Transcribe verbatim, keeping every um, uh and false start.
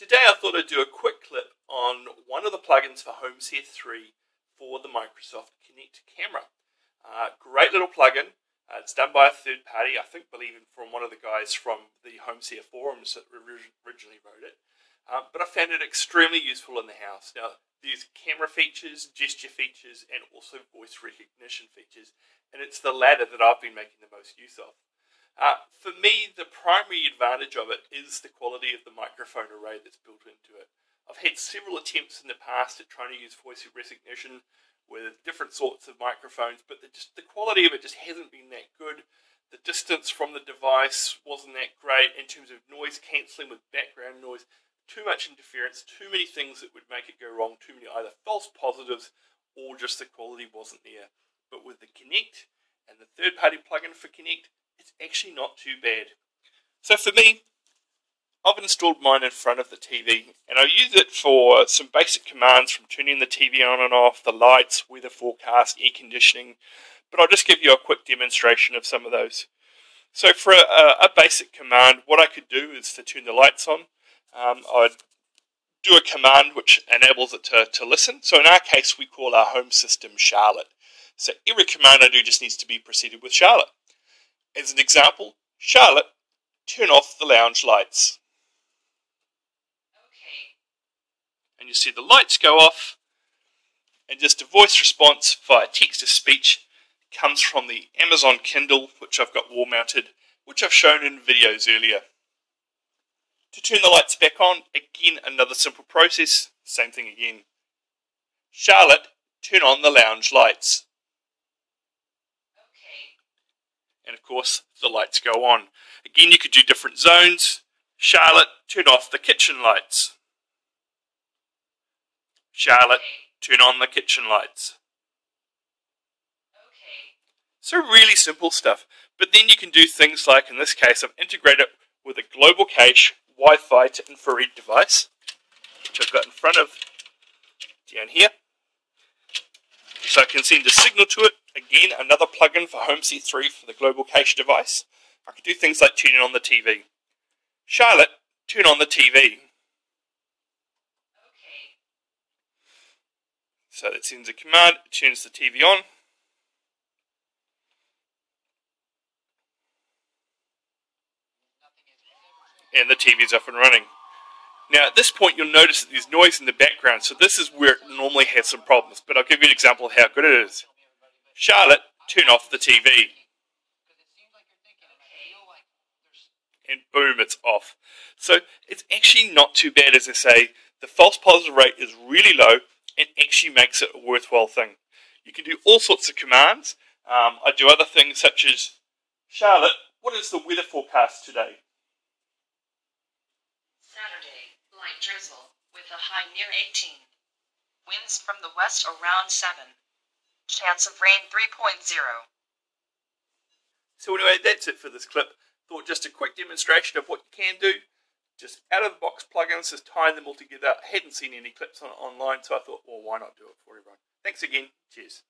Today I thought I'd do a quick clip on one of the plugins for HomeSeer three for the Microsoft Kinect camera. Uh, great little plugin. Uh, it's done by a third party, I think, believe in from one of the guys from the HomeSeer forums that originally wrote it. Um, but I found it extremely useful in the house. Now, there's camera features, gesture features, and also voice recognition features. And it's the latter that I've been making the most use of. Uh, for me, the primary advantage of it is the quality of the microphone array that's built into it. I've had several attempts in the past at trying to use voice recognition with different sorts of microphones, but the, just, the quality of it just hasn't been that good. The distance from the device wasn't that great in terms of noise cancelling with background noise, too much interference, too many things that would make it go wrong, too many either false positives or just the quality wasn't there. But with the Kinect and the third-party plugin for Kinect, it's actually not too bad. So for me, I've installed mine in front of the T V, and I use it for some basic commands from turning the T V on and off, the lights, weather forecast, air conditioning, but I'll just give you a quick demonstration of some of those. So for a, a basic command, what I could do is to turn the lights on. Um, I'd do a command which enables it to, to listen. So in our case, we call our home system Charlotte. So every command I do just needs to be preceded with Charlotte. As an example, Charlotte, turn off the lounge lights. Okay. And you see the lights go off, and just a voice response via text-to-speech comes from the Amazon Kindle, which I've got wall-mounted, which I've shown in videos earlier. To turn the lights back on, again, another simple process, same thing again. Charlotte, turn on the lounge lights. And of course, the lights go on. Again, you could do different zones. Charlotte, turn off the kitchen lights. Charlotte, turn on the kitchen lights. Okay. So really simple stuff. But then you can do things like, in this case, I've integrated it with a Global Cache Wi-Fi to infrared device, which I've got in front of down here. So I can send a signal to it. Again, another plugin for HomeSeer three for the Global Cache device. I can do things like turning on the T V. Charlotte, turn on the T V. Okay. So that sends a command, it turns the T V on. And the T V is up and running. Now at this point you'll notice that there's noise in the background, so this is where it normally has some problems, but I'll give you an example of how good it is. Charlotte, turn off the T V. And boom, it's off. So it's actually not too bad, as I say. The false positive rate is really low and actually makes it a worthwhile thing. You can do all sorts of commands. Um, I do other things such as, Charlotte, what is the weather forecast today? Saturday, light drizzle with a high near eighteen. Winds from the west around seven. Chance of rain three point zero. So anyway, that's it for this clip. Thought just a quick demonstration of what you can do. Just out of the box plugins, just tying them all together. I hadn't seen any clips on online, so I thought, well, why not do it for everyone? Thanks again. Cheers.